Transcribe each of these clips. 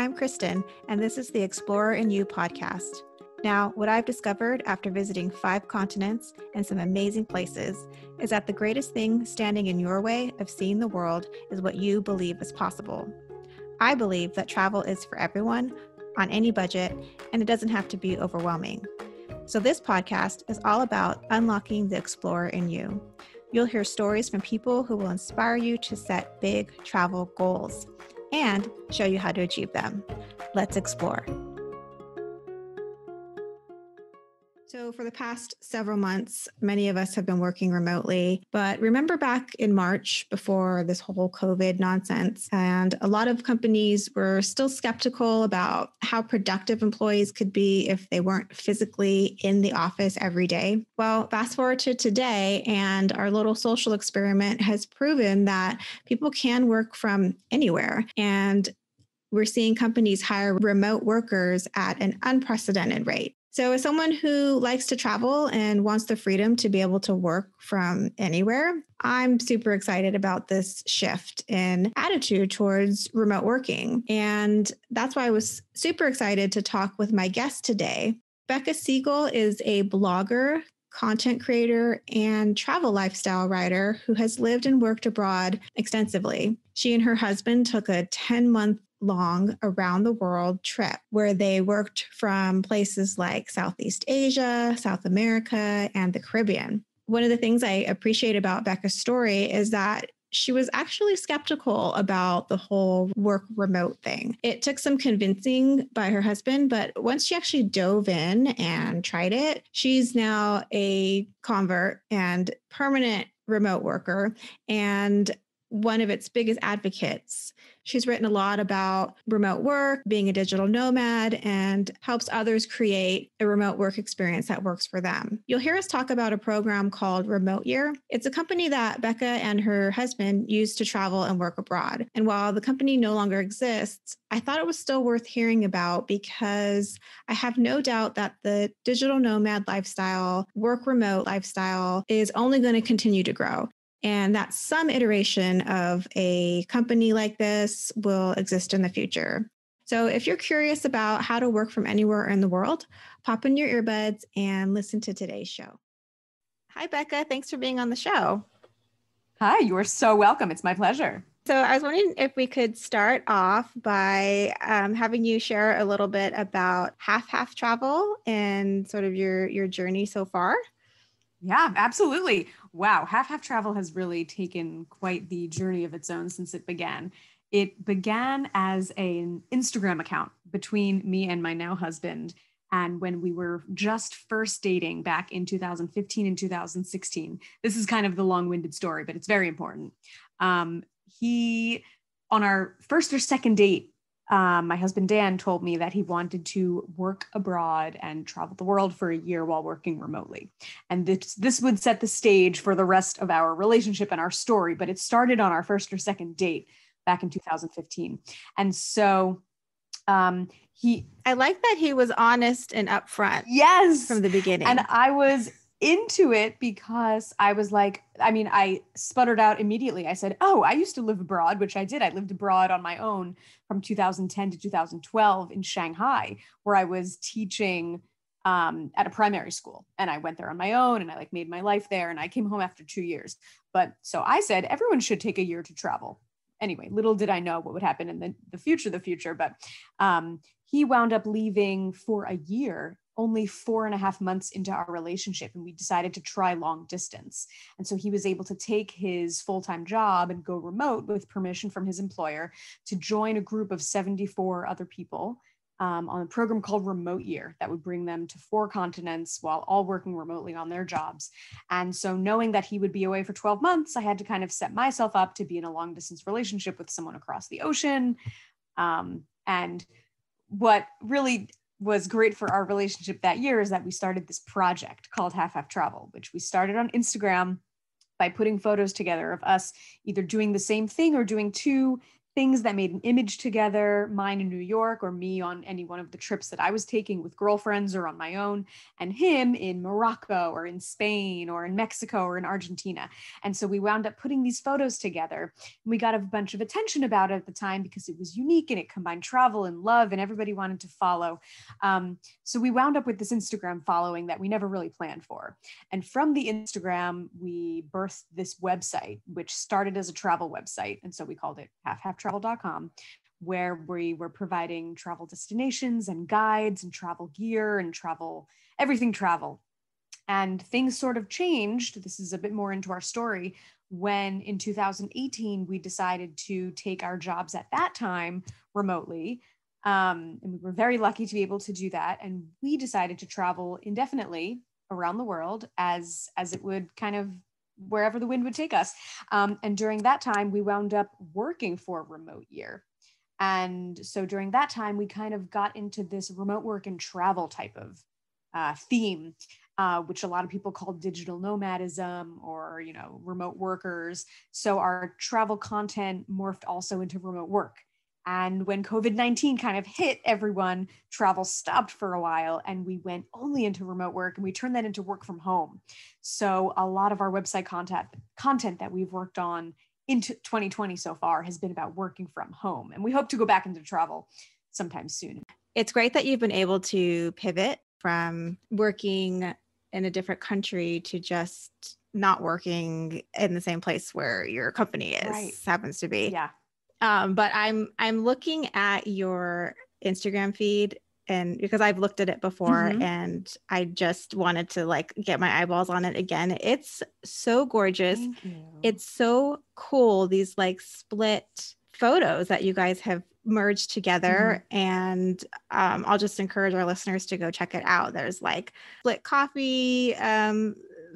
I'm Kristen, and this is the Explorer in You podcast. Now, what I've discovered after visiting 5 continents and some amazing places is that the greatest thing standing in your way of seeing the world is what you believe is possible. I believe that travel is for everyone, on any budget, and it doesn't have to be overwhelming. So this podcast is all about unlocking the explorer in you. You'll hear stories from people who will inspire you to set big travel goals and show you how to achieve them. Let's explore. So for the past several months, many of us have been working remotely, but remember back in March before this whole COVID nonsense, and a lot of companies were still skeptical about how productive employees could be if they weren't physically in the office every day. Well, fast forward to today, and our little social experiment has proven that people can work from anywhere, and we're seeing companies hire remote workers at an unprecedented rate. So as someone who likes to travel and wants the freedom to be able to work from anywhere, I'm super excited about this shift in attitude towards remote working. And that's why I was super excited to talk with my guest today. Becca Siegel is a blogger, content creator, and travel lifestyle writer who has lived and worked abroad extensively. She and her husband took a 10-month long around the world trip where they worked from places like Southeast Asia, South America, and the Caribbean. One of the things I appreciate about Becca's story is that she was actually skeptical about the whole work remote thing. It took some convincing by her husband, but once she actually dove in and tried it, she's now a convert and permanent remote worker and one of its biggest advocates. She's written a lot about remote work, being a digital nomad, and helps others create a remote work experience that works for them. You'll hear us talk about a program called Remote Year. It's a company that Becca and her husband used to travel and work abroad. And while the company no longer exists, I thought it was still worth hearing about because I have no doubt that the digital nomad lifestyle, work remote lifestyle, is only going to continue to grow. And that some iteration of a company like this will exist in the future. So if you're curious about how to work from anywhere in the world, pop in your earbuds and listen to today's show. Hi, Becca. Thanks for being on the show. Hi, you are so welcome. It's my pleasure. So I was wondering if we could start off by having you share a little bit about Half Half Travel and sort of your journey so far. Yeah, absolutely. Wow. Half Half Travel has really taken quite the journey of its own since it began. It began as an Instagram account between me and my now husband. And when we were just first dating back in 2015 and 2016, this is kind of the long-winded story, but it's very important. He, on our first or second date, my husband, Dan, told me that he wanted to work abroad and travel the world for a year while working remotely. And this would set the stage for the rest of our relationship and our story, but it started on our first or second date back in 2015. And so I like that he was honest and upfront. Yes. From the beginning. And I was into it because I was like, I sputtered out immediately. I said, oh, I used to live abroad, which I did. I lived abroad on my own from 2010 to 2012 in Shanghai, where I was teaching at a primary school. And I went there on my own and I made my life there and I came home after 2 years. But so I said, everyone should take a year to travel. Anyway, little did I know what would happen in the future, but he wound up leaving for a year only 4.5 months into our relationship, and we decided to try long distance. And so he was able to take his full-time job and go remote with permission from his employer to join a group of 74 other people on a program called Remote Year that would bring them to 4 continents while all working remotely on their jobs. And so knowing that he would be away for 12 months, I had to kind of set myself up to be in a long-distance relationship with someone across the ocean. And what really was great for our relationship that year is that we started this project called Half Half Travel, which we started on Instagram by putting photos together of us either doing the same thing or doing two things that made an image together, mine in New York or me on any one of the trips that I was taking with girlfriends or on my own, and him in Morocco or in Spain or in Mexico or in Argentina. And so we wound up putting these photos together. We got a bunch of attention about it at the time because it was unique and it combined travel and love and everybody wanted to follow. So we wound up with this Instagram following that we never really planned for. And from the Instagram, we birthed this website, which started as a travel website. And so we called it halfhalftravel.com, where we were providing travel destinations and guides and travel gear and travel, everything travel. And things sort of changed. This is a bit more into our story. When in 2018, we decided to take our jobs at that time remotely. And we were very lucky to be able to do that. And we decided to travel indefinitely around the world as it would kind of wherever the wind would take us. And during that time, we wound up working for Remote Year. And so during that time, we kind of got into this remote work and travel type of theme, which a lot of people call digital nomadism or, you know, remote workers. So our travel content morphed also into remote work. And when COVID-19 kind of hit everyone, travel stopped for a while and we went only into remote work and we turned that into work from home. So a lot of our website content that we've worked on into 2020 so far has been about working from home. And we hope to go back into travel sometime soon. It's great that you've been able to pivot from working in a different country to just not working in the same place where your company is, right, happens to be. Yeah. But I'm looking at your Instagram feed, and because I've looked at it before, mm-hmm, and I just wanted to like get my eyeballs on it again. It's so gorgeous. Thank you. It's so cool. These like split photos that you guys have merged together, mm-hmm, and I'll just encourage our listeners to go check it out. There's like split coffee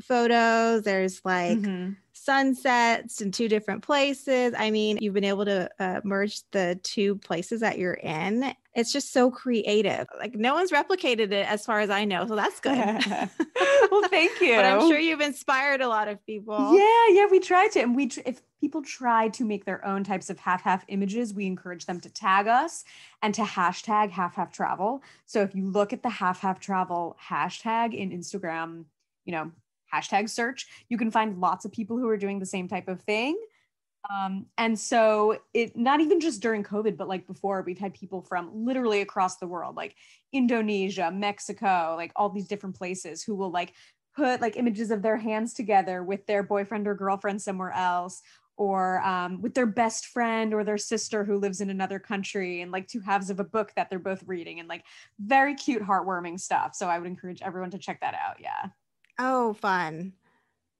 photos. There's like, mm-hmm, sunsets in two different places. I mean, you've been able to merge the two places that you're in. It's just so creative. Like no one's replicated it as far as I know. So that's good. Well, thank you. But I'm sure you've inspired a lot of people. Yeah. We try to. And if people try to make their own types of half-half images, we encourage them to tag us and to hashtag half-half travel. So if you look at the half-half travel hashtag in Instagram, you know, hashtag search, you can find lots of people who are doing the same type of thing. And so it, not even just during COVID, but like before, we've had people from literally across the world, like Indonesia, Mexico, like all these different places who will like put like images of their hands together with their boyfriend or girlfriend somewhere else, or with their best friend or their sister who lives in another country, and like two halves of a book that they're both reading, and like very cute, heartwarming stuff. So I would encourage everyone to check that out. Yeah. Oh, fun.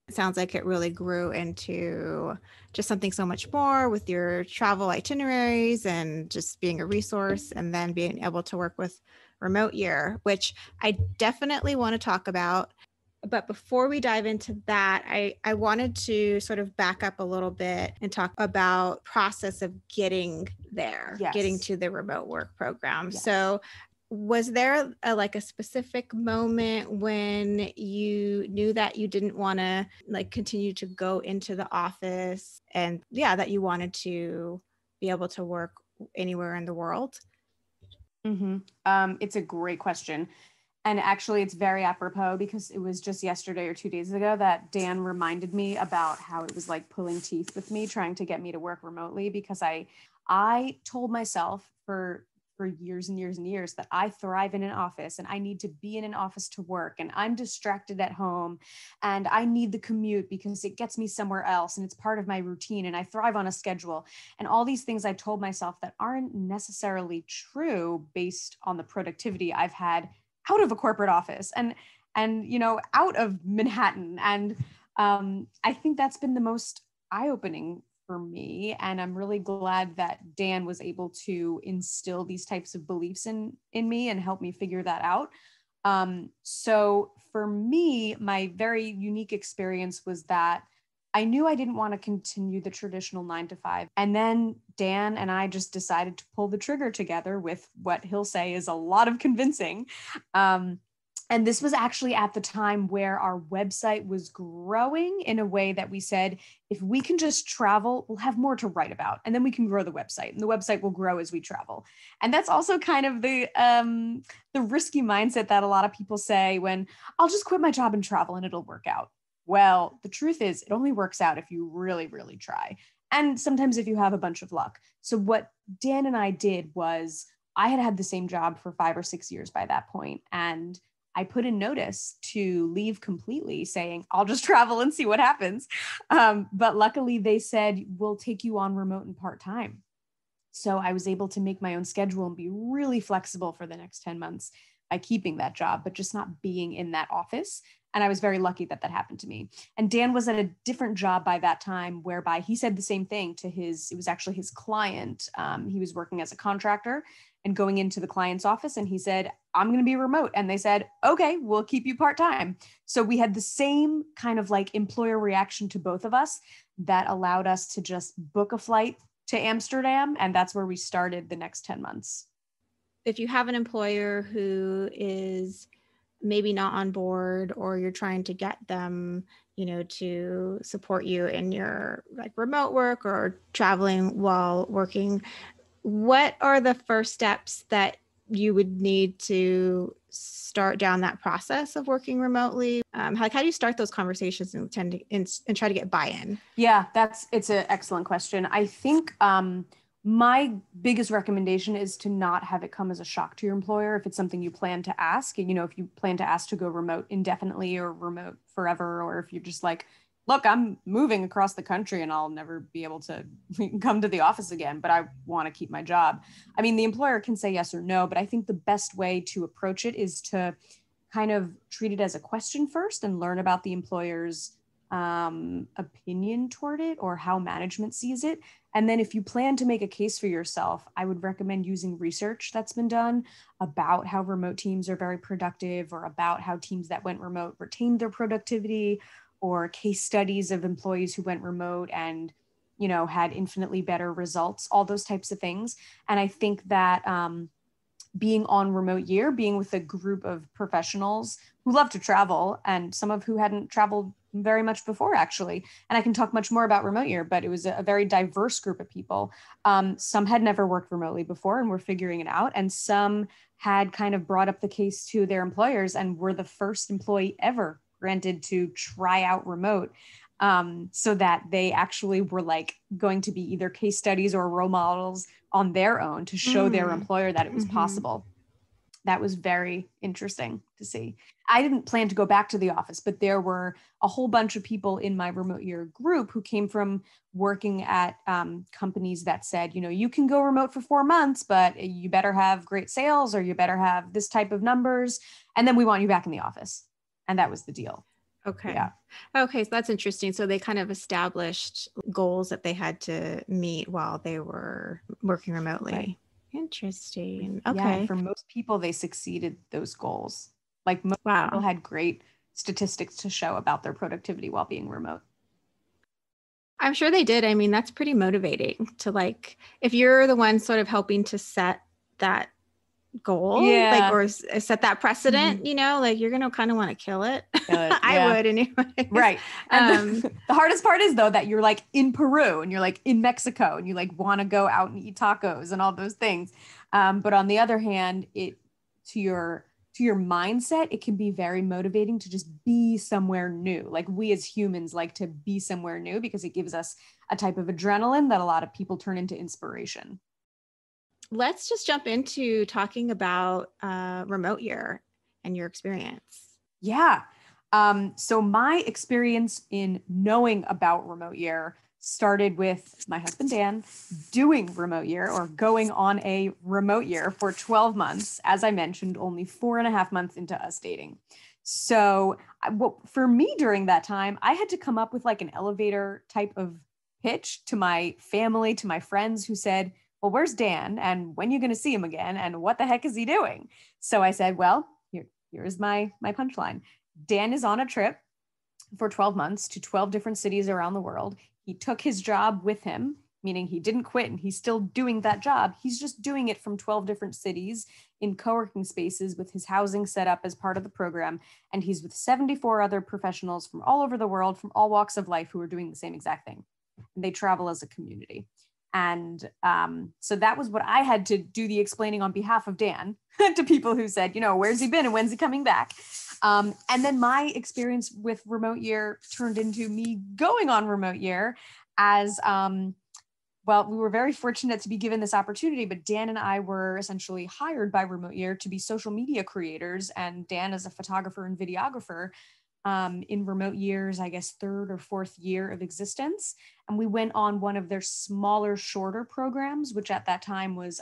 It sounds like it really grew into just something so much more with your travel itineraries and just being a resource, and then being able to work with Remote Year, which I definitely want to talk about. But before we dive into that, I wanted to sort of back up a little bit and talk about process of getting there, yes, getting to the remote work program. Yes. So was there a specific moment when you knew that you didn't want to like continue to go into the office, and yeah, that you wanted to be able to work anywhere in the world? Mm-hmm. It's a great question. And actually it's very apropos because it was just yesterday or 2 days ago that Dan reminded me about how it was like pulling teeth with me, trying to get me to work remotely, because I told myself for years and years and years that I thrive in an office and I need to be in an office to work, and I'm distracted at home and I need the commute because it gets me somewhere else and it's part of my routine and I thrive on a schedule, and all these things I told myself that aren't necessarily true based on the productivity I've had out of a corporate office and you know, out of Manhattan. And I think that's been the most eye-opening for me. And I'm really glad that Dan was able to instill these types of beliefs in me and help me figure that out. So for me, my very unique experience was that I knew I didn't want to continue the traditional 9-to-5. And then Dan and I just decided to pull the trigger together with what he'll say is a lot of convincing. And this was actually at the time where our website was growing in a way that we said, if we can just travel, we'll have more to write about. And then we can grow the website, and the website will grow as we travel. And that's also kind of the risky mindset that a lot of people say when I'll just quit my job and travel and it'll work out. Well, the truth is it only works out if you really, really try. And sometimes if you have a bunch of luck. So what Dan and I did was I had had the same job for 5 or 6 years by that point, and I put in notice to leave completely saying, I'll just travel and see what happens. But luckily they said, we'll take you on remote and part-time. So I was able to make my own schedule and be really flexible for the next 10 months by keeping that job, but just not being in that office. And I was very lucky that that happened to me. And Dan was at a different job by that time, whereby he said the same thing to his, it was actually his client. He was working as a contractor and going into the client's office. And he said, I'm going to be remote. And they said, okay, we'll keep you part-time. So we had the same kind of like employer reaction to both of us that allowed us to just book a flight to Amsterdam. And that's where we started the next 10 months. If you have an employer who is maybe not on board, or you're trying to get them, you know, to support you in your like remote work or traveling while working, what are the first steps that you would need to start down that process of working remotely? How do you start those conversations and try to get buy-in? Yeah, it's an excellent question. I think my biggest recommendation is to not have it come as a shock to your employer if it's something you plan to ask. And, you know, if you plan to ask to go remote indefinitely or remote forever, or if you're just like, look, I'm moving across the country and I'll never be able to come to the office again, but I want to keep my job. I mean, the employer can say yes or no, but I think the best way to approach it is to kind of treat it as a question first and learn about the employer's opinion toward it or how management sees it. And then if you plan to make a case for yourself, I would recommend using research that's been done about how remote teams are very productive, or about how teams that went remote retained their productivity, or case studies of employees who went remote and, you know, had infinitely better results, all those types of things. And I think that being on Remote Year, being with a group of professionals who love to travel, and some of who hadn't traveled very much before, actually. And I can talk much more about Remote Year, but it was a very diverse group of people. Some had never worked remotely before and were figuring it out. And some had kind of brought up the case to their employers and were the first employee ever granted to try out remote, so that they actually were like going to be either case studies or role models on their own to show their employer that it was possible. That was very interesting to see. I didn't plan to go back to the office, but there were a whole bunch of people in my Remote Year group who came from working at companies that said, you know, you can go remote for 4 months, but you better have great sales, or you better have this type of numbers. And then we want you back in the office. And that was the deal. Okay. Yeah. Okay. So that's interesting. So they kind of established goals that they had to meet while they were working remotely. Right. Interesting. Okay. Yeah, for most people, they succeeded those goals. Like most people had great statistics to show about their productivity while being remote. I'm sure they did. I mean, that's pretty motivating to like, if you're the one sort of helping to set that goal, like, or set that precedent, you know, like you're going to kind of want to kill it. I would anyway. Right. And the hardest part is though, that you're like in Peru and you're like in Mexico and you like want to go out and eat tacos and all those things. But on the other hand, it, to your mindset, it can be very motivating to just be somewhere new. Like we as humans like to be somewhere new because it gives us a type of adrenaline that a lot of people turn into inspiration. Let's just jump into talking about Remote Year and your experience. Yeah. So my experience in knowing about Remote Year started with my husband, Dan, doing Remote Year, or going on a Remote Year for 12 months, as I mentioned, only 4.5 months into us dating. So for me during that time, I had to come up with like an elevator type of pitch to my family, to my friends who said, well, where's Dan? And when are you going to see him again? And what the heck is he doing? So I said, well, here's my punchline. Dan is on a trip for 12 months to 12 different cities around the world. He took his job with him. meaning he didn't quit and he's still doing that job. He's just doing it from 12 different cities in co-working spaces with his housing set up as part of the program. And he's with 74 other professionals from all over the world, from all walks of life, who are doing the same exact thing. And they travel as a community. And so that was what I had to do the explaining on behalf of Dan to people who said, you know, where's he been and when's he coming back? And then my experience with Remote Year turned into me going on Remote Year as, well, we were very fortunate to be given this opportunity, but Dan and I were essentially hired by Remote Year to be social media creators. And Dan is a photographer and videographer in Remote Year's, I guess, third or fourth year of existence. And we went on one of their smaller, shorter programs, which at that time was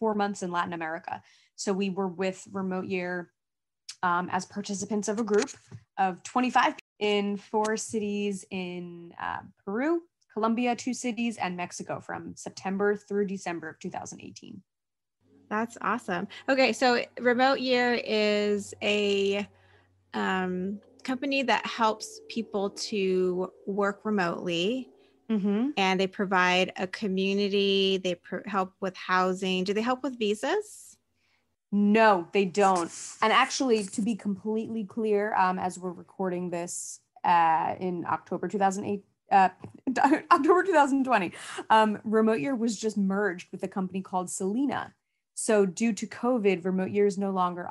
4 months in Latin America. So we were with Remote Year as participants of a group of 25 in 4 cities in Peru, Colombia, 2 cities, and Mexico from September through December of 2018. That's awesome. Okay, so Remote Year is a company that helps people to work remotely, mm-hmm. and they provide a community. They help with housing. Do they help with visas? No, they don't. And actually, to be completely clear, as we're recording this in October 2020, Remote Year was just merged with a company called Selina. So due to COVID, Remote Year is no longer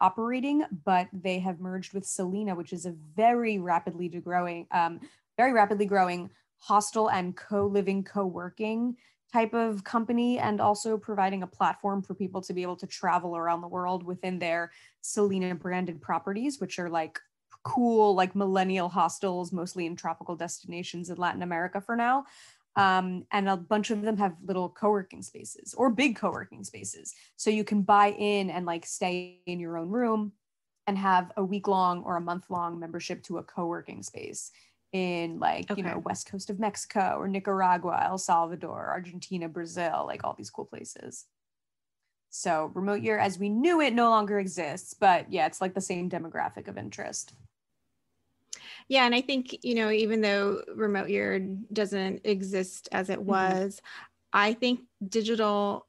operating, but they have merged with Selina, which is a very rapidly growing hostel and co-living, co-working type of company, and also providing a platform for people to be able to travel around the world within their Selina branded properties, which are like cool, like millennial hostels, mostly in tropical destinations in Latin America for now. And a bunch of them have little co-working spaces or big co-working spaces. So you can buy in and like stay in your own room and have a week-long or a month-long membership to a co-working space in like, you know, West Coast of Mexico or Nicaragua, El Salvador, Argentina, Brazil, like all these cool places. So Remote Year, as we knew it, no longer exists, but yeah, it's like the same demographic of interest. Yeah. And I think, you know, even though Remote Year doesn't exist as it was, I think digital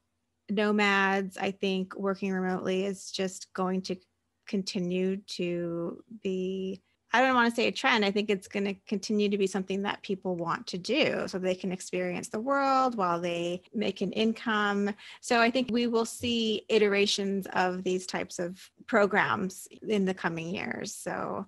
nomads, I think working remotely is just going to continue to be, I don't want to say a trend. I think it's going to continue to be something that people want to do so they can experience the world while they make an income. So I think we will see iterations of these types of programs in the coming years. So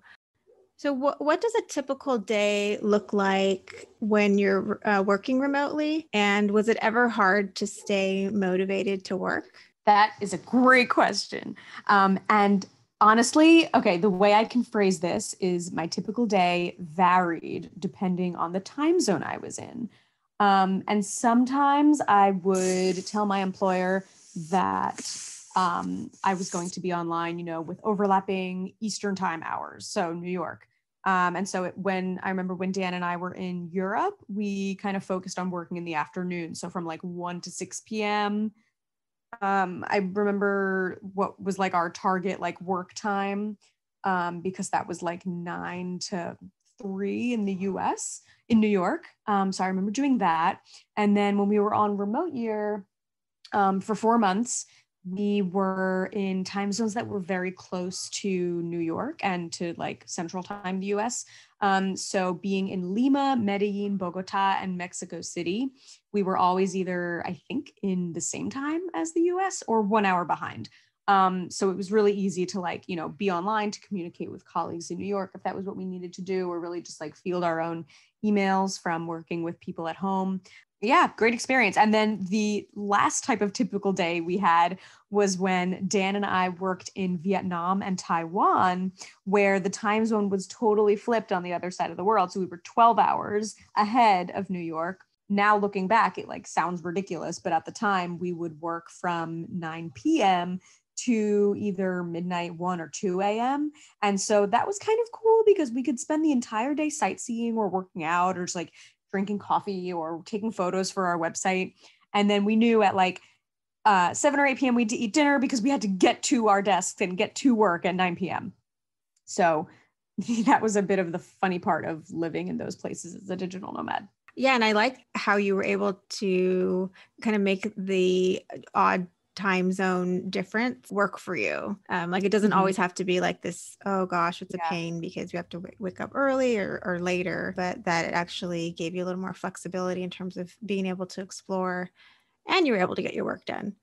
what does a typical day look like when you're working remotely? And was it ever hard to stay motivated to work? That is a great question. And honestly, okay, the way I can phrase this is my typical day varied depending on the time zone I was in. And sometimes I would tell my employer that I was going to be online, you know, with overlapping Eastern time hours, so New York. And so I remember when Dan and I were in Europe, we kind of focused on working in the afternoon. So from like 1 to 6 p.m., I remember what was like our target like work time, because that was like 9 to 3 in the US, in New York. So I remember doing that. And then when we were on Remote Year for 4 months, we were in time zones that were very close to New York and to like central time, the US. So being in Lima, Medellin, Bogota, and Mexico City, we were always either, I think, in the same time as the US or 1 hour behind. So it was really easy to like, you know, be online to communicate with colleagues in New York if that was what we needed to do, or really just like field our own emails from working with people at home. Yeah, great experience. And then the last type of typical day we had was when Dan and I worked in Vietnam and Taiwan, where the time zone was totally flipped on the other side of the world. So we were 12 hours ahead of New York. Now looking back, it like sounds ridiculous, but at the time we would work from 9 p.m. to either midnight, 1 or 2 a.m. And so that was kind of cool because we could spend the entire day sightseeing or working out or just like drinking coffee or taking photos for our website. And then we knew at like 7 or 8 p.m. we'd eat dinner because we had to get to our desks and get to work at 9 p.m. So that was a bit of the funny part of living in those places as a digital nomad. Yeah. And I like how you were able to kind of make the odd time zone difference work for you. Like it doesn't always have to be like this, oh gosh, it's a pain because we have to wake up early or later, but that it actually gave you a little more flexibility in terms of being able to explore and you were able to get your work done.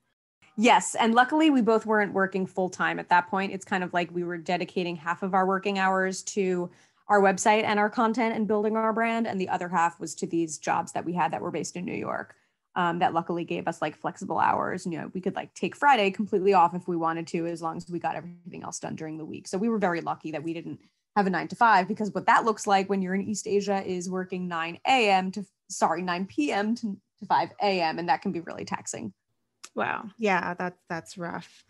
Yes. And luckily we both weren't working full time at that point. It's kind of like we were dedicating half of our working hours to our website and our content and building our brand. And the other half was to these jobs that we had that were based in New York. That luckily gave us like flexible hours. You know, we could like take Friday completely off if we wanted to, as long as we got everything else done during the week. So we were very lucky that we didn't have a 9 to 5, because what that looks like when you're in East Asia is working 9 p.m. to 5 a.m. And that can be really taxing. Wow. Yeah, that's rough.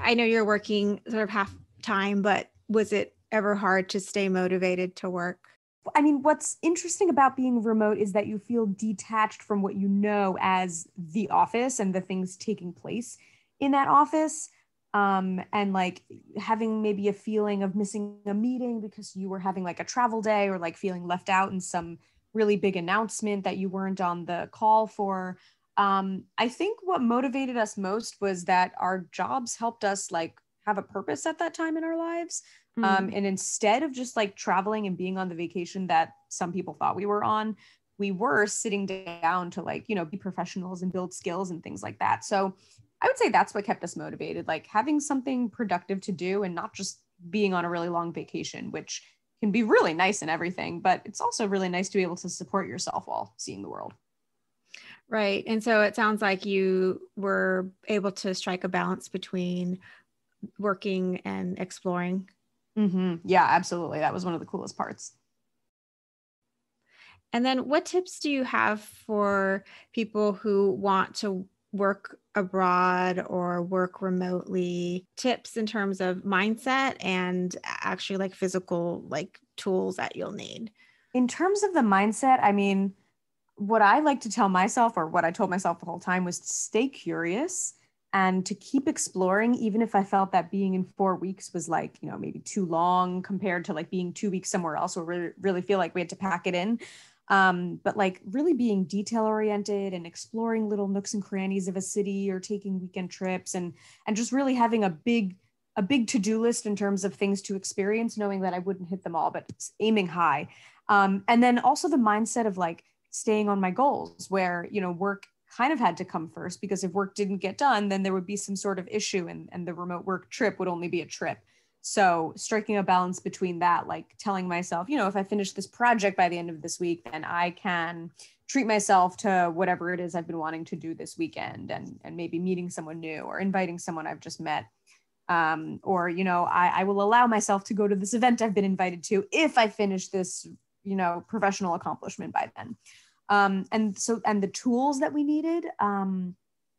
I know you're working sort of half time, but was it ever hard to stay motivated to work? I mean, what's interesting about being remote is that you feel detached from what you know as the office and the things taking place in that office. And like having maybe a feeling of missing a meeting because you were having like a travel day, or like feeling left out in some really big announcement that you weren't on the call for. I think what motivated us most was that our jobs helped us like have a purpose at that time in our lives. And instead of just like traveling and being on the vacation that some people thought we were on, we were sitting down to like, you know, be professionals and build skills and things like that. So I would say that's what kept us motivated, like having something productive to do and not just being on a really long vacation, which can be really nice and everything, but it's also really nice to be able to support yourself while seeing the world. Right. And so it sounds like you were able to strike a balance between working and exploring. Yeah, absolutely. That was one of the coolest parts. And then what tips do you have for people who want to work abroad or work remotely? Tips in terms of mindset and actually like physical like tools that you'll need? In terms of the mindset, I mean, what I like to tell myself, or what I told myself the whole time, was to stay curious and to keep exploring, even if I felt that being in 4 weeks was like, you know, maybe too long compared to like being 2 weeks somewhere else, or really feel like we had to pack it in. But like really being detail oriented and exploring little nooks and crannies of a city, or taking weekend trips, and just really having a big to-do list in terms of things to experience, knowing that I wouldn't hit them all, but aiming high. And then also the mindset of like staying on my goals, where, you know, work kind of had to come first, because if work didn't get done, then there would be some sort of issue, and the remote work trip would only be a trip. So striking a balance between that, like telling myself, you know, if I finish this project by the end of this week, then I can treat myself to whatever it is I've been wanting to do this weekend, and maybe meeting someone new or inviting someone I've just met. Or, you know, I will allow myself to go to this event I've been invited to if I finish this, you know, professional accomplishment by then. And the tools that we needed,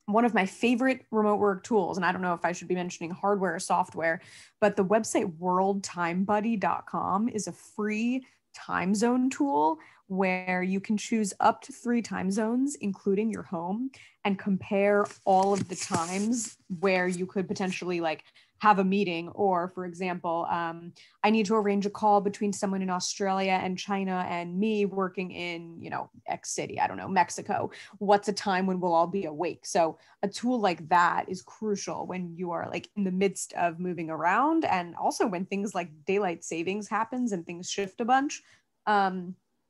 one of my favorite remote work tools, and I don't know if I should be mentioning hardware or software, but the website worldtimebuddy.com is a free time zone tool where you can choose up to 3 time zones, including your home, and compare all of the times where you could potentially like have a meeting, or for example, I need to arrange a call between someone in Australia and China and me working in, you know, X city, I don't know, Mexico. What's a time when we'll all be awake? So a tool like that is crucial when you are like in the midst of moving around, and also when things like daylight savings happens and things shift a bunch.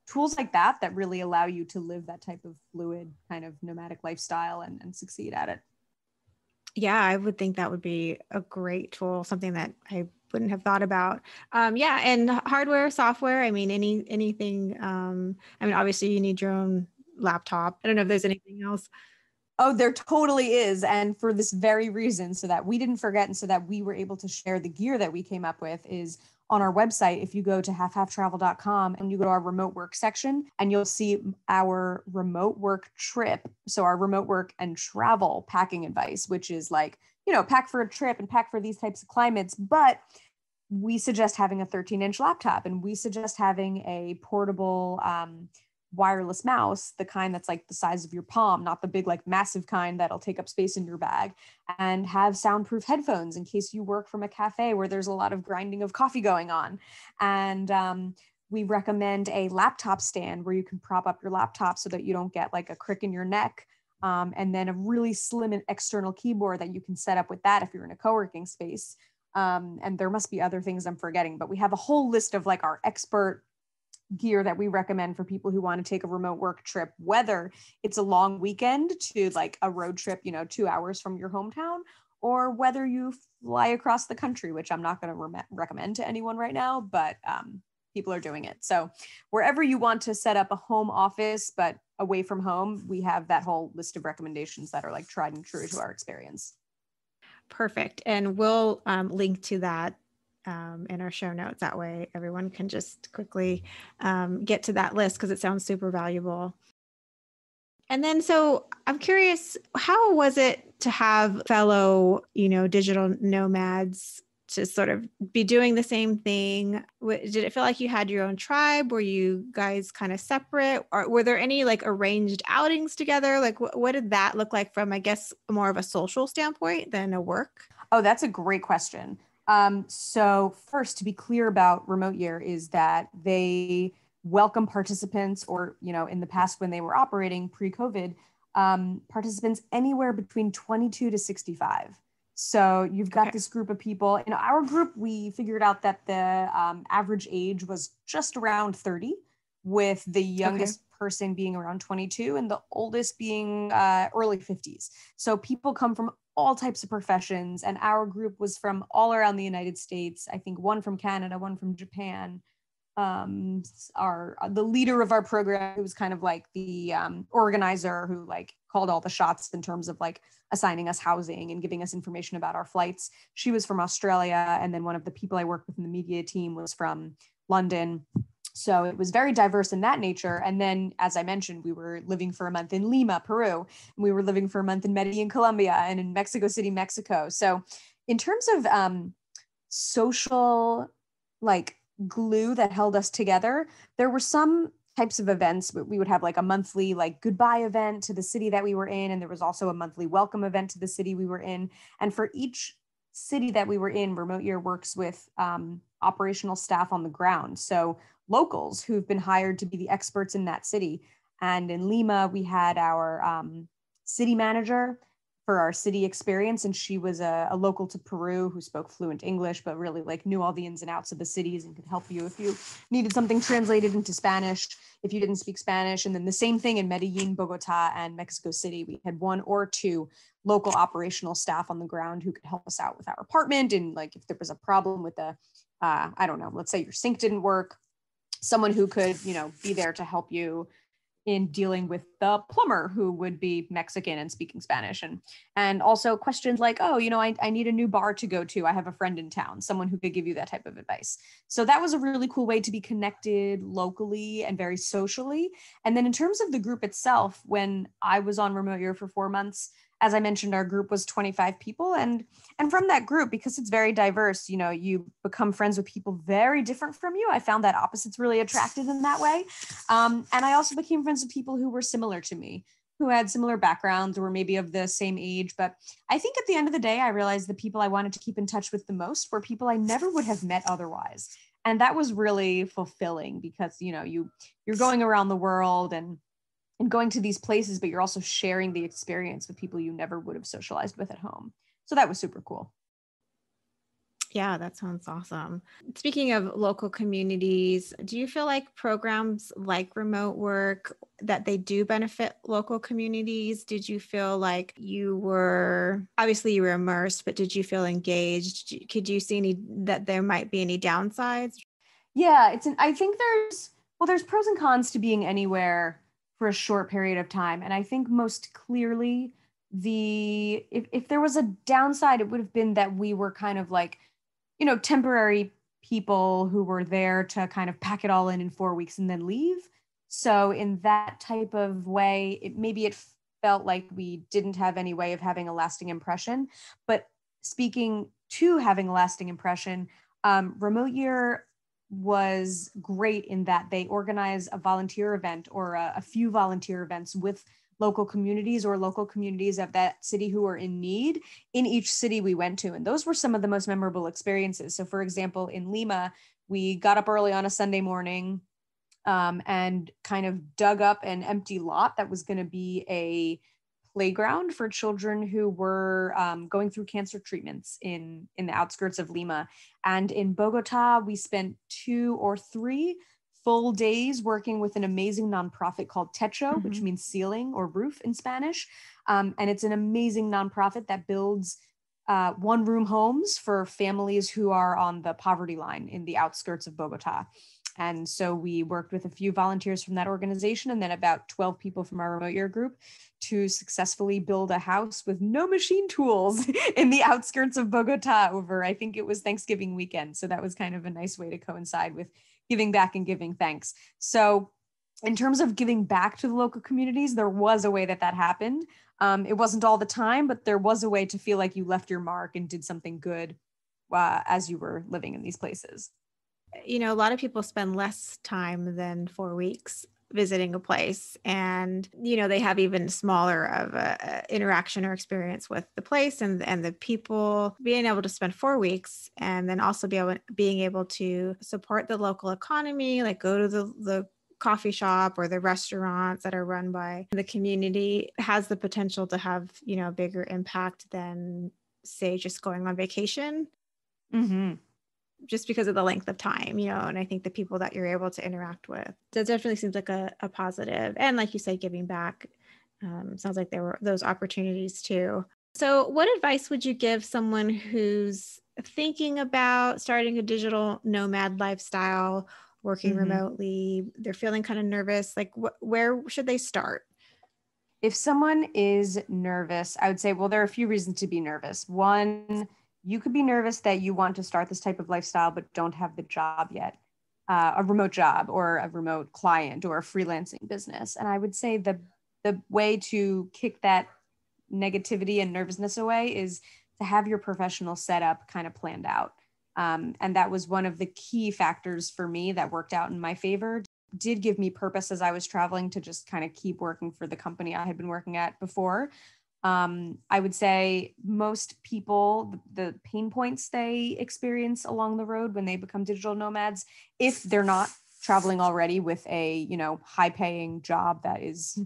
Tools like that really allow you to live that type of fluid kind of nomadic lifestyle and succeed at it. Yeah, I would think that would be a great tool, something that I wouldn't have thought about. Yeah, and hardware, software, I mean, anything, I mean, obviously you need your own laptop. I don't know if there's anything else. Oh, there totally is. And for this very reason, so that we didn't forget and so that we were able to share the gear that we came up with, is on our website, if you go to halfhalftravel.com and you go to our remote work section, and you'll see our remote work trip. So our remote work and travel packing advice, which is like, you know, pack for a trip and pack for these types of climates. But we suggest having a 13-inch laptop, and we suggest having a portable wireless mouse, the kind that's like the size of your palm, not the big, like massive kind that'll take up space in your bag, and have soundproof headphones in case you work from a cafe where there's a lot of grinding of coffee going on. And we recommend a laptop stand where you can prop up your laptop so that you don't get like a crick in your neck. And then a really slim and external keyboard that you can set up with that if you're in a co-working space. And there must be other things I'm forgetting, but we have a whole list of like our expert gear that we recommend for people who want to take a remote work trip, whether it's a long weekend to like a road trip, you know, 2 hours from your hometown, or whether you fly across the country, which I'm not going to recommend to anyone right now, but people are doing it. So wherever you want to set up a home office, but away from home, we have that whole list of recommendations that are like tried and true to our experience. Perfect. And we'll link to that in our show notes. That way everyone can just quickly get to that list because it sounds super valuable. And then, so I'm curious, how was it to have fellow, you know, digital nomads to sort of be doing the same thing? Did it feel like you had your own tribe? Were you guys kind of separate? Or were there any like arranged outings together? Like what did that look like from, I guess, more of a social standpoint than a work? Oh, that's a great question. So first, to be clear about Remote Year is that they welcome participants, or, you know, in the past when they were operating pre-COVID, participants anywhere between 22 to 65. So you've got this group of people. In our group, we figured out that the average age was just around 30, with the youngest person being around 22 and the oldest being early 50s. So people come from all types of professions, and our group was from all around the United States. I think one from Canada, one from Japan. The leader of our program, who was kind of like the organizer who like called all the shots in terms of like assigning us housing and giving us information about our flights. She was from Australia. And then one of the people I worked with in the media team was from London. So it was very diverse in that nature. And then, as I mentioned, we were living for a month in Lima, Peru, and we were living for a month in Medellin, Colombia, and in Mexico City, Mexico. So in terms of social, like, glue that held us together, there were some types of events. We would have like a monthly like goodbye event to the city that we were in, and there was also a monthly welcome event to the city we were in. And for each city that we were in, Remote Year works with operational staff on the ground, so locals who've been hired to be the experts in that city. And in Lima, we had our city manager for our city experience. And she was a local to Peru who spoke fluent English, but really like knew all the ins and outs of the cities and could help you if you needed something translated into Spanish, if you didn't speak Spanish. And then the same thing in Medellin, Bogota, and Mexico City. We had one or two local operational staff on the ground who could help us out with our apartment. And like, if there was a problem with the, I don't know, let's say your sink didn't work, someone who could, you know, be there to help you in dealing with the plumber who would be Mexican and speaking Spanish. And also questions like, oh, you know, I need a new bar to go to. I have a friend in town, someone who could give you that type of advice. So that was a really cool way to be connected locally and very socially. And then in terms of the group itself, when I was on Remote Year for 4 months, as I mentioned, our group was 25 people. And from that group, because it's very diverse, you know, you become friends with people very different from you. I found that opposites really attractive in that way. And I also became friends with people who were similar to me, who had similar backgrounds or maybe of the same age. But I think at the end of the day, I realized the people I wanted to keep in touch with the most were people I never would have met otherwise. And that was really fulfilling because, you know, you're going around the world and going to these places, but you're also sharing the experience with people you never would have socialized with at home. So that was super cool. Yeah, that sounds awesome. Speaking of local communities, do you feel like programs like remote work, that they do benefit local communities? Did you feel like you were immersed, but did you feel engaged? Could you see that there might be any downsides? Yeah, I think there's pros and cons to being anywhere for a short period of time. And I think most clearly if there was a downside, it would have been that we were kind of like, you know, temporary people who were there to kind of pack it all in 4 weeks and then leave. So in that type of way, it felt like we didn't have any way of having a lasting impression. But speaking to having a lasting impression, Remote Year was great in that they organize a volunteer event or a few volunteer events with local communities or local communities of that city who are in need in each city we went to. And those were some of the most memorable experiences. So for example, in Lima, we got up early on a Sunday morning and kind of dug up an empty lot that was going to be a playground for children who were going through cancer treatments in the outskirts of Lima. And in Bogota, we spent 2 or 3 full days working with an amazing nonprofit called Techo, mm-hmm. which means ceiling or roof in Spanish. And it's an amazing nonprofit that builds one-room homes for families who are on the poverty line in the outskirts of Bogota. And so we worked with a few volunteers from that organization and then about 12 people from our Remote Year group to successfully build a house with no machine tools in the outskirts of Bogota over, I think it was Thanksgiving weekend. So that was kind of a nice way to coincide with giving back and giving thanks. So in terms of giving back to the local communities, there was a way that that happened. It wasn't all the time, but there was a way to feel like you left your mark and did something good as you were living in these places. You know, a lot of people spend less time than 4 weeks visiting a place, and, you know, they have even smaller of a interaction or experience with the place and the people. Being able to spend 4 weeks and then also being able to support the local economy, like go to the coffee shop or the restaurants that are run by the community, has the potential to have, you know, a bigger impact than, say, just going on vacation. Mm-hmm. Just because of the length of time, you know, and I think the people that you're able to interact with. So it definitely seems like a positive. And like you said, giving back, sounds like there were those opportunities too. So what advice would you give someone who's thinking about starting a digital nomad lifestyle, working mm-hmm. remotely, they're feeling kind of nervous, like where should they start? If someone is nervous, I would say, well, there are a few reasons to be nervous. One, you could be nervous that you want to start this type of lifestyle, but don't have the job yet, a remote job or a remote client or a freelancing business. And I would say the way to kick that negativity and nervousness away is to have your professional setup kind of planned out. And that was one of the key factors for me that worked out in my favor. Did give me purpose as I was traveling to just kind of keep working for the company I had been working at before. I would say most people, the pain points they experience along the road when they become digital nomads, if they're not traveling already with a, you know, high paying job that is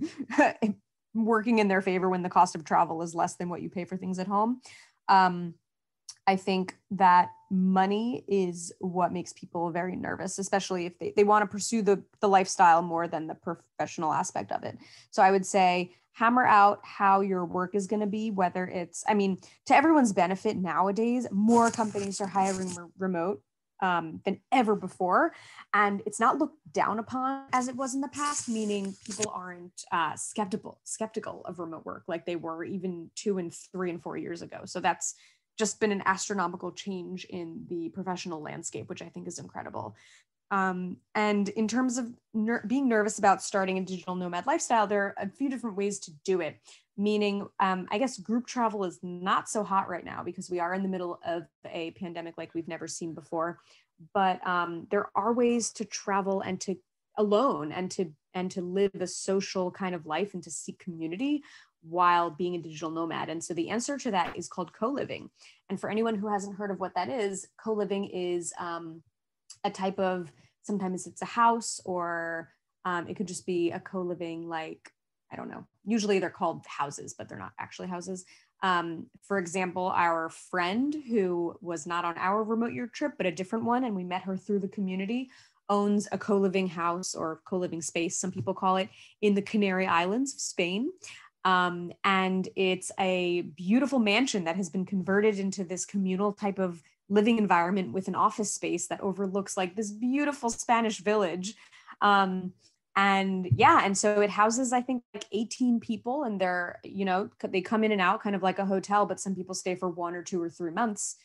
working in their favor when the cost of travel is less than what you pay for things at home. I think that money is what makes people very nervous, especially if they want to pursue the lifestyle more than the professional aspect of it. So I would say hammer out how your work is going to be, whether it's, I mean, to everyone's benefit nowadays, more companies are hiring remote than ever before. And it's not looked down upon as it was in the past, meaning people aren't skeptical of remote work like they were even 2 and 3 and 4 years ago. So that's just been an astronomical change in the professional landscape, which I think is incredible. And in terms of being nervous about starting a digital nomad lifestyle, there are a few different ways to do it. Meaning, I guess group travel is not so hot right now because we are in the middle of a pandemic like we've never seen before. But there are ways to travel and to alone and to live a social kind of life and to seek community while being a digital nomad. And so the answer to that is called co-living. And for anyone who hasn't heard of what that is, co-living is a type of, sometimes it's a house or it could just be a co-living, like, I don't know, usually they're called houses, but they're not actually houses. For example, our friend who was not on our Remote Year trip, but a different one, and we met her through the community, owns a co-living house or co-living space, some people call it, in the Canary Islands of Spain. And it's a beautiful mansion that has been converted into this communal type of living environment with an office space that overlooks like this beautiful Spanish village. And so it houses, I think, like 18 people, and they're, you know, they come in and out kind of like a hotel, but some people stay for 1 or 2 or 3 months,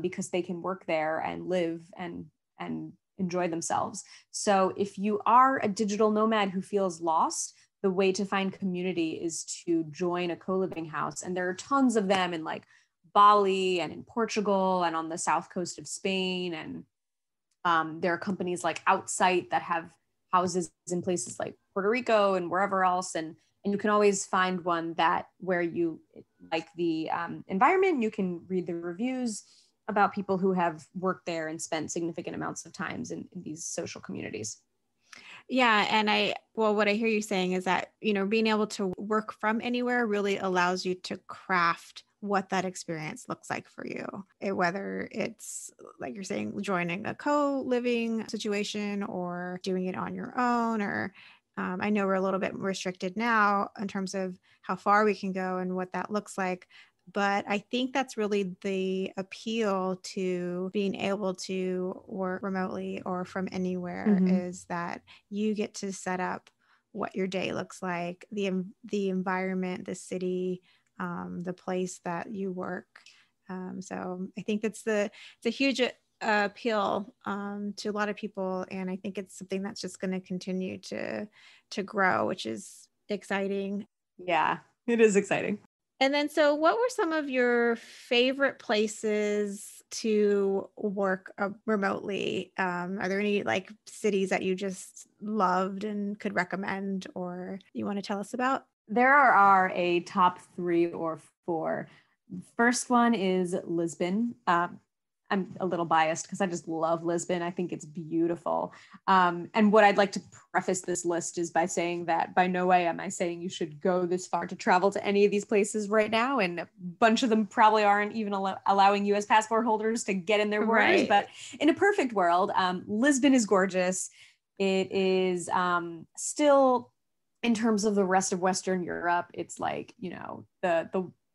because they can work there and live and enjoy themselves. So if you are a digital nomad who feels lost, the way to find community is to join a co-living house. And there are tons of them in like Bali and in Portugal and on the south coast of Spain. And there are companies like Outsite that have houses in places like Puerto Rico and wherever else. And you can always find one that where you like the environment, you can read the reviews. about people who have worked there and spent significant amounts of times in these social communities. Yeah. And what I hear you saying is that, you know, being able to work from anywhere really allows you to craft what that experience looks like for you. Whether it's, like you're saying, joining a co-living situation or doing it on your own, or I know we're a little bit restricted now in terms of how far we can go and what that looks like. But I think that's really the appeal to being able to work remotely or from anywhere, mm-hmm. is that you get to set up what your day looks like, the environment, the city, the place that you work. So I think it's a huge appeal to a lot of people. And I think it's something that's just going to continue to grow, which is exciting. Yeah, it is exciting. And then, so what were some of your favorite places to work remotely? Are there any like cities that you just loved and could recommend, or you want to tell us about? There are a top 3 or 4. First one is Lisbon. I'm a little biased because I just love Lisbon. I think it's beautiful. And what I'd like to preface this list is by saying that by no way am I saying you should go this far to travel to any of these places right now. And a bunch of them probably aren't even allowing US passport holders to get in their worries. Right. But in a perfect world, Lisbon is gorgeous. It is still, in terms of the rest of Western Europe, it's like, you know, the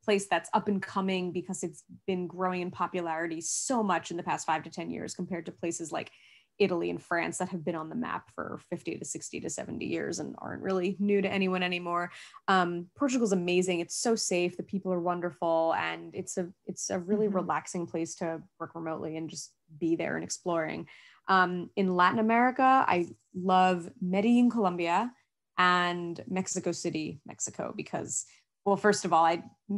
place that's up and coming because it's been growing in popularity so much in the past 5 to 10 years compared to places like Italy and France that have been on the map for 50 to 60 to 70 years and aren't really new to anyone anymore. Portugal's amazing. It's so safe. The people are wonderful. And it's a really mm-hmm. relaxing place to work remotely and just be there and exploring. In Latin America, I love Medellin, Colombia, and Mexico City, Mexico, because, well, first of all,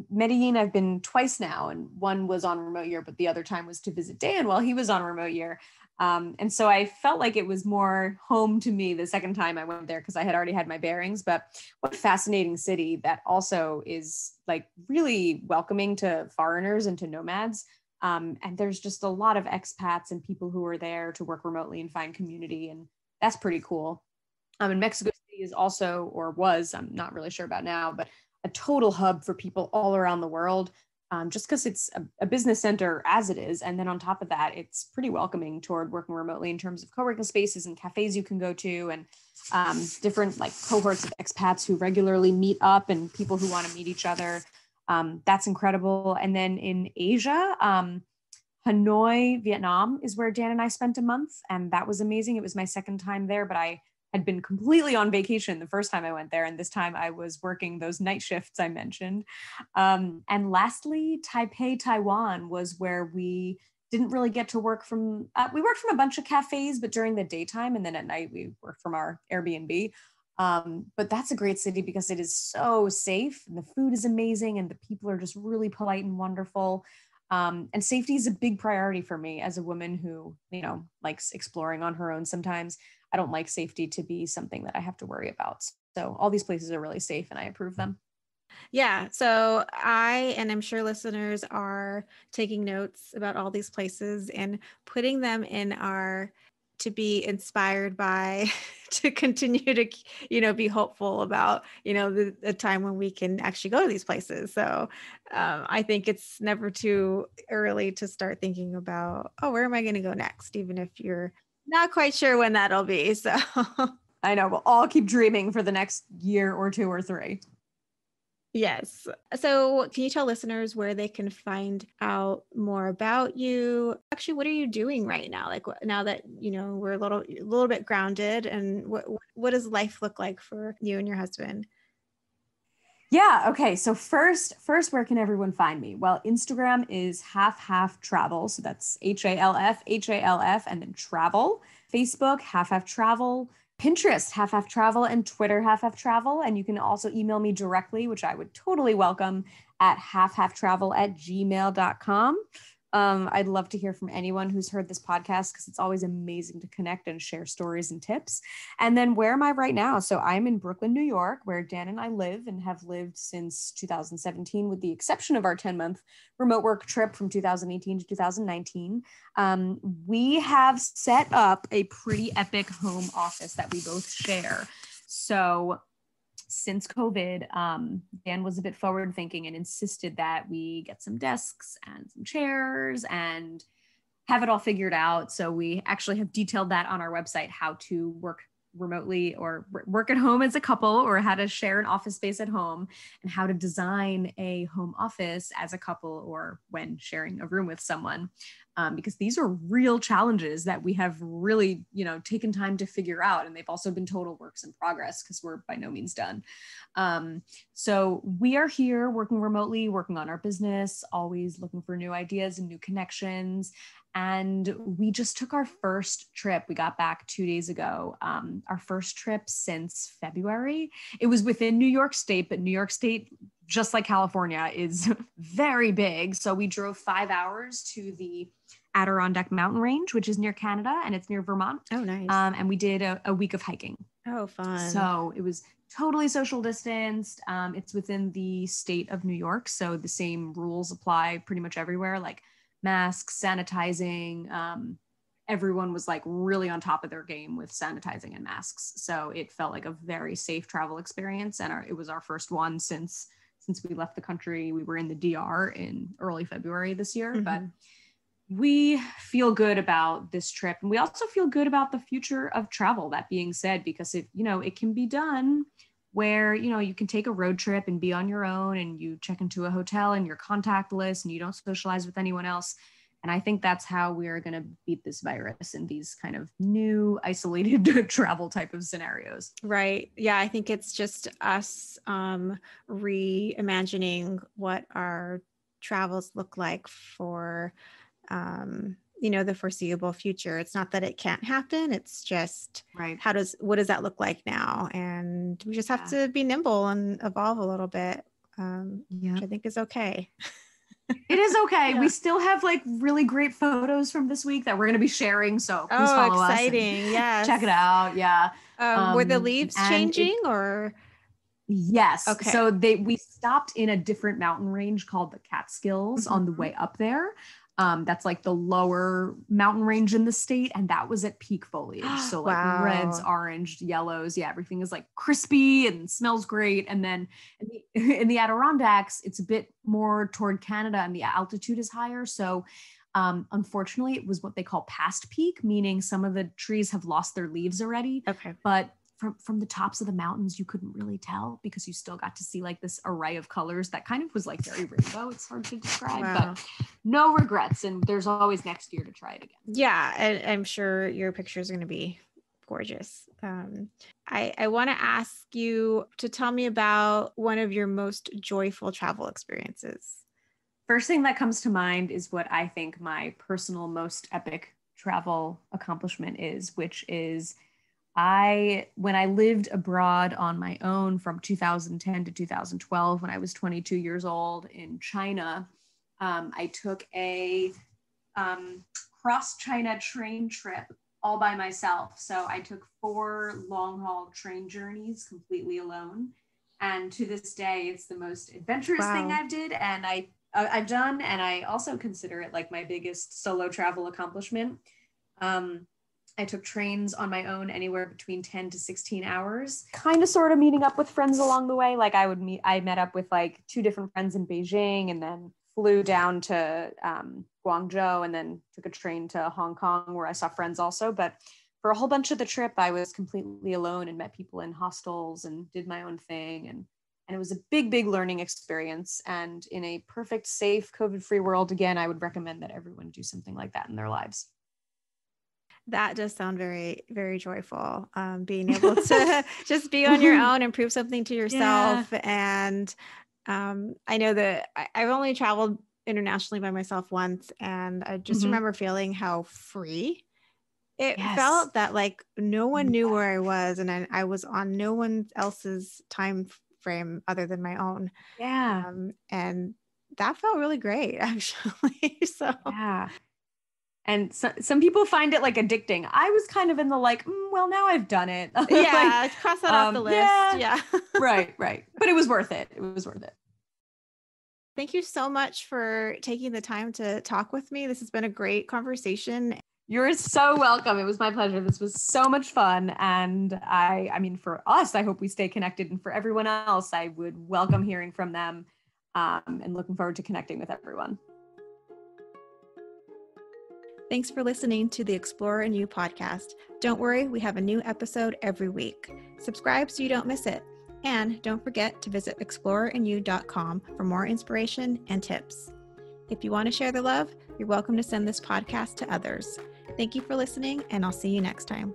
Medellin, I've been twice now, and one was on Remote Year, but the other time was to visit Dan while he was on Remote Year. And so I felt like it was more home to me the second time I went there because I had already had my bearings. But what a fascinating city that also is like really welcoming to foreigners and to nomads. And there's just a lot of expats and people who are there to work remotely and find community. And that's pretty cool. And Mexico City is also, or was, I'm not really sure about now, but a total hub for people all around the world, just because it's a business center as it is. And then on top of that, it's pretty welcoming toward working remotely in terms of co-working spaces and cafes you can go to, and different like cohorts of expats who regularly meet up and people who want to meet each other. That's incredible. And then in Asia, Hanoi, Vietnam is where Dan and I spent a month. And that was amazing. It was my second time there, but I had been completely on vacation the first time I went there. And this time I was working those night shifts I mentioned. And lastly, Taipei, Taiwan was where we didn't really get to work from, we worked from a bunch of cafes, but during the daytime. And then at night we worked from our Airbnb. But that's a great city because it is so safe. And the food is amazing. And the people are just really polite and wonderful. And safety is a big priority for me as a woman who, you know, likes exploring on her own sometimes. I don't like safety to be something that I have to worry about. So all these places are really safe and I approve them. Yeah. So I'm sure listeners are taking notes about all these places and putting them in our to be inspired by, to continue to, you know, be hopeful about, you know, the time when we can actually go to these places. So I think it's never too early to start thinking about, oh, where am I going to go next? Even if you're not quite sure when that'll be. So I know we'll all keep dreaming for the next year or 2 or 3. Yes. So can you tell listeners where they can find out more about you? Actually, what are you doing right now? Like now that, you know, we're a little bit grounded, and what does life look like for you and your husband? Yeah. Okay. So first, where can everyone find me? Well, Instagram is Half Half Travel. So that's HALF, and then travel. Facebook, Half Half Travel. Pinterest, Half Half Travel, and Twitter, Half Half Travel. And you can also email me directly, which I would totally welcome, at halfhalftravel@gmail.com. I'd love to hear from anyone who's heard this podcast because it's always amazing to connect and share stories and tips. And then where am I right now? So I'm in Brooklyn, New York, where Dan and I live and have lived since 2017, with the exception of our 10-month remote work trip from 2018 to 2019. We have set up a pretty epic home office that we both share. So since COVID, Dan was a bit forward thinking and insisted that we get some desks and some chairs and have it all figured out. So we actually have detailed that on our website, how to work remotely or work at home as a couple, or how to share an office space at home, and how to design a home office as a couple or when sharing a room with someone, because these are real challenges that we have really, taken time to figure out. And they've also been total works in progress because we're by no means done. So we are here working remotely, working on our business, always looking for new ideas and new connections. And we just took our first trip. We got back 2 days ago, our first trip since February. It was within New York State, but New York State, just like California, is very big. So we drove 5 hours to the Adirondack Mountain Range, which is near Canada, and it's near Vermont. Oh, nice. And we did a week of hiking. Oh, fun. So it was totally social distanced. It's within the state of New York, so the same rules apply pretty much everywhere, like masks, sanitizing. Everyone was like really on top of their game with sanitizing and masks. So it felt like a very safe travel experience. And it was our first one since we left the country. We were in the DR in early February this year, mm-hmm. but we feel good about this trip. And we also feel good about the future of travel, that being said, because it can be done where, you can take a road trip and be on your own, and you check into a hotel and you're contactless and you don't socialize with anyone else. And I think that's how we're going to beat this virus in these kind of new isolated travel type of scenarios. Right. Yeah. I think it's just us reimagining what our travels look like for, the foreseeable future. It's not that it can't happen. It's just right. What does that look like now? And we just have to be nimble and evolve a little bit, which I think is okay. It is okay. Yeah. We still have like really great photos from this week that we're going to be sharing. So please follow us and check it out. Yeah. Were the leaves changing or? Yes. Okay. So we stopped in a different mountain range called the Catskills mm-hmm. on the way up there. That's like the lower mountain range in the state. And that was at peak foliage. So like reds, orange, yellows. Yeah. Everything is like crispy and smells great. And then in the Adirondacks, it's a bit more toward Canada and the altitude is higher. So unfortunately it was what they call past peak, meaning some of the trees have lost their leaves already. Okay. But from the tops of the mountains, you couldn't really tell because you still got to see like this array of colors that kind of was like very rainbow. It's hard to describe, but no regrets. And there's always next year to try it again. Yeah. And I'm sure your pictures are going to be gorgeous. I want to ask you to tell me about one of your most joyful travel experiences. First thing that comes to mind is what I think my personal most epic travel accomplishment is, which is when I lived abroad on my own from 2010 to 2012, when I was 22 years old in China, I took a cross-China train trip all by myself. So I took 4 long-haul train journeys completely alone. And to this day, it's the most adventurous thing I've did. And I've done, and I also consider it like my biggest solo travel accomplishment. I took trains on my own anywhere between 10 to 16 hours, kind of sort of meeting up with friends along the way. Like I met up with like 2 different friends in Beijing and then flew down to Guangzhou and then took a train to Hong Kong where I saw friends also. But for a whole bunch of the trip, I was completely alone and met people in hostels and did my own thing. And it was a big, big learning experience. And in a perfect, safe, COVID-free world, again, I would recommend that everyone do something like that in their lives. That does sound very, very joyful. Being able to just be on your own and prove something to yourself. Yeah. And I know that I've only traveled internationally by myself once. And I just remember feeling how free it felt, that like no one knew where I was. And I was on no one else's time frame other than my own. Yeah. And that felt really great, actually. So yeah. And so, some people find it like addicting. I was kind of in the like, well, now I've done it. Yeah, like, cross that off the list. Yeah. Right. But it was worth it. Thank you so much for taking the time to talk with me. This has been a great conversation. You're so welcome. It was my pleasure. This was so much fun. And I mean, for us, I hope we stay connected. And for everyone else, I would welcome hearing from them, and looking forward to connecting with everyone. Thanks for listening to the Explorer in You podcast. Don't worry, we have a new episode every week. Subscribe so you don't miss it. And don't forget to visit explorerinyou.com for more inspiration and tips. If you want to share the love, you're welcome to send this podcast to others. Thank you for listening, and I'll see you next time.